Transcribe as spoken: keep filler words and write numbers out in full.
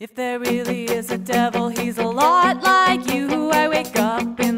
If there really is a devil, he's a lot like you. I wake up in